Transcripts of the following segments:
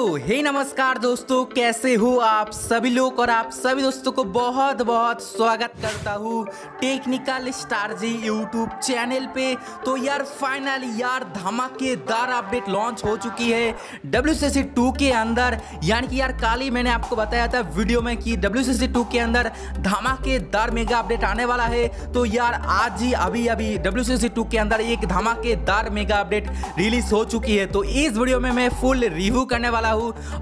Hello हे नमस्कार दोस्तों, कैसे हो आप सभी लोग। और आप सभी दोस्तों को बहुत बहुत स्वागत करता हूँ टेक्निकल स्टारजी यूट्यूब चैनल पे। तो यार फाइनली यार धमाकेदार अपडेट लॉन्च हो चुकी है WCC2 के अंदर। यानी कि यार कल ही मैंने आपको बताया था वीडियो में कि WCC2 के अंदर धमाकेदार मेगा अपडेट आने वाला है। तो यार आज ही अभी WCC2 के अंदर एक धमाकेदार मेगा अपडेट रिलीज हो चुकी है। तो इस वीडियो में मैं फुल रिव्यू करने वाला हूँ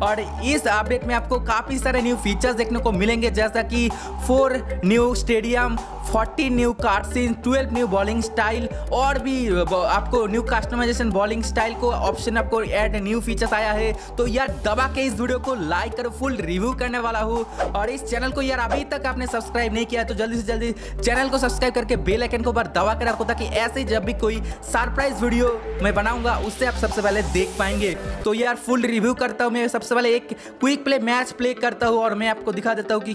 और इस अपडेट में आपको काफी सारे न्यू फीचर्स देखने को मिलेंगे, जैसा कि 4 new stadium, 40 new card scene, 12 new bowling style और भी आपको न्यू कस्टमाइजेशन बॉलिंग स्टाइल को ऑप्शन आपको ऐड न्यू फीचर्स आया है। तो यार दबा के इस वीडियो को लाइक करो, फुल रिव्यू करने वाला हूँ। और इस चैनल को यार अभी तक आपने सब्सक्राइब नहीं किया है तो जल्दी से जल्दी चैनल को सब्सक्राइब करके बेल आइकन को बार दबा कर रखो, ताकि ऐसे जब भी कोई सरप्राइज वीडियो मैं बनाऊंगा उससे आप सबसे पहले देख पाएंगे। तो यार फुल रिव्यू करता हूँ। मैं सबसे पहले एक क्विक प्ले मैच प्ले करता हूँ और मैं आपको दिखा देता हूँ कि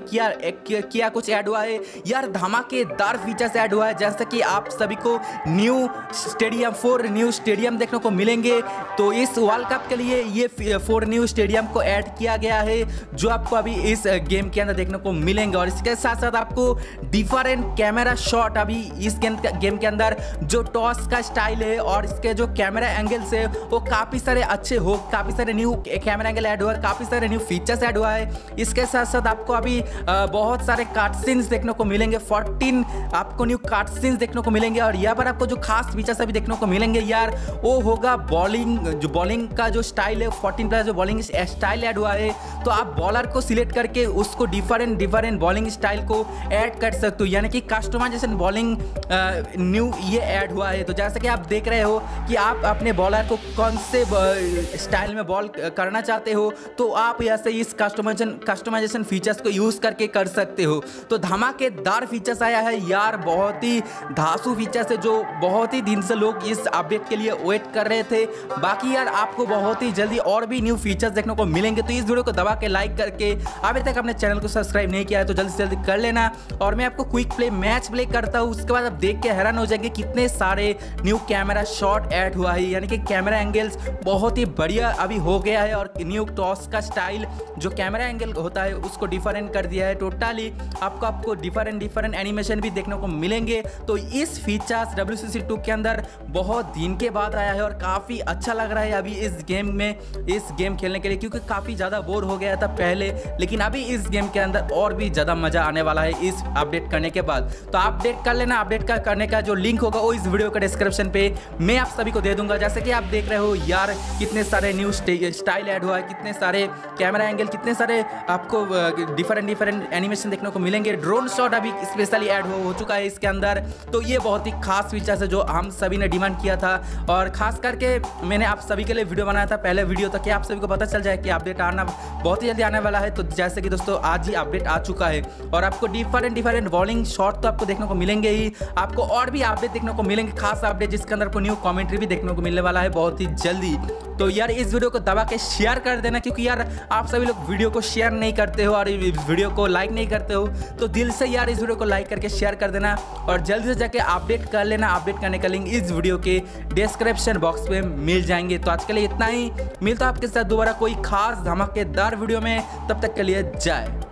क्या कुछ ऐड हुआ है। यार धमाके दार फीचर्स ऐड हुआ है, जैसे कि आप सभी को न्यू स्टेडियम 4 न्यू स्टेडियम देखने को मिलेंगे। तो इस वर्ल्ड कप के लिए ये 4 न्यू स्टेडियम को ऐड किया गया है, जो आपको अभी इस गेम के अंदर देखने को मिलेंगे। और इसके साथ साथ आपको डिफरेंट कैमरा शॉट अभी इस गेम के अंदर जो टॉस का स्टाइल है और इसके जो कैमरा एंगल्स है वो काफ़ी सारे अच्छे हो, काफ़ी सारे न्यू कैमरा एंगल ऐड हुआ है, काफ़ी सारे न्यू फीचर्स ऐड हुआ है। इसके साथ साथ आपको अभी बहुत सारे कार्टसीन्स देखने को मिलेंगे, 14 आपको न्यू कार्टसीन्स देखने को मिलेंगे। और यहाँ पर आपको जो खास फीचर्स अभी देखने को मिलेंगे यार वो होगा बॉलिंग का जो स्टाइल है, 14 प्लस जो बॉलिंग स्टाइल ऐड हुआ है। तो आप बॉलर को सिलेक्ट करके उसको डिफरेंट बॉलिंग स्टाइल को ऐड कर सकते हो, यानी कि कस्टमाइजेशन बॉलिंग न्यू ये ऐड हुआ है। तो जैसा कि आप देख रहे हो कि आप अपने बॉलर को कौन से स्टाइल में बॉल करना चाहते हो, तो आप यहाँ से इस कस्टमाइजेशन फीचर्स को यूज़ करके कर सकते हो। तो धमाकेदार फीचर्स आया है यार, बहुत ही धांसू फीचर्स है जो बहुत ही दिन से लोग इस अपडेट के लिए वेट कर रहे थे। बाकी यार आपको बहुत ही जल्दी और भी न्यू फीचर्स देखने को मिलेंगे। तो इस वीडियो को दबा के लाइक करके अभी तक अपने चैनल को सब्सक्राइब नहीं किया है तो जल्दी से जल्दी कर लेना। और मैं आपको क्विक प्ले मैच प्ले करता हूँ, उसके बाद आप देख के हैरान हो जाएंगे कितने सारे न्यू कैमरा शॉट ऐड हुआ है, यानी कि कैमरा एंगल्स बहुत ही बढ़िया अभी हो गया है। और न्यू टॉस का स्टाइल जो कैमरा एंगल होता है उसको डिफरेंट कर दिया है टोटली। आपको डिफरेंट एनिमेशन भी देखने को मिलेंगे। तो इस फीचर्स WCC2 के अंदर बहुत दिन के बाद आया है और काफी अच्छा लग रहा है अभी इस गेम खेलने के लिए, क्योंकि काफी ज्यादा बोर हो गया था पहले, लेकिन अभी इस गेम के अंदर और भी ज्यादा मजा आने वाला है इस अपडेट करने के बाद। तो अपडेट कर लेना। अपडेट करने का जो लिंक होगा वो इस वीडियो का डिस्क्रिप्शन पे मैं आप सभी को दे दूंगा। जैसे कि आप देख रहे हो यार कितने सारे न्यू स्टाइल ऐड हुआ है, कितने सारे कैमरा एंगल, कितने सारे आपको डिफरेंट एनिमेशन देखने को मिलेंगे। ड्रोन शॉट अभी स्पेशली हो चुका है इसके अंदर। तो ये बहुत ही खास फीचर्स है जो हम सभी ने डिमांड किया था, और खास करके मैंने आप सभी के लिए वीडियो बनाया था पहले वीडियो, ताकि आप सभी को पता चल जाए कि अपडेट आना बहुत ही जल्दी आने वाला है। तो जैसे कि दोस्तों आज ही अपडेट आ चुका है और आपको डिफरेंट बॉलिंग शॉट तो आपको देखने को मिलेंगे ही, आपको और भी अपडेट देखने को मिलेंगे, खास अपडेट जिसके अंदर आपको न्यू कमेंट्री भी देखने को मिलने वाला है बहुत ही जल्दी। तो यार इस वीडियो को दबा के शेयर कर देना, क्योंकि यार आप सभी लोग वीडियो को शेयर नहीं करते हो और वीडियो को लाइक नहीं करते हो। तो दिल से यार इस वीडियो को लाइक करके शेयर कर देना और जल्दी से जाके अपडेट कर लेना। अपडेट करने का लिंक इस वीडियो के डिस्क्रिप्शन बॉक्स में मिल जाएंगे। तो आज के लिए इतना ही, मिलता है आपके साथ दोबारा कोई खास धमाकेदार वीडियो में। तब तक के लिए जय।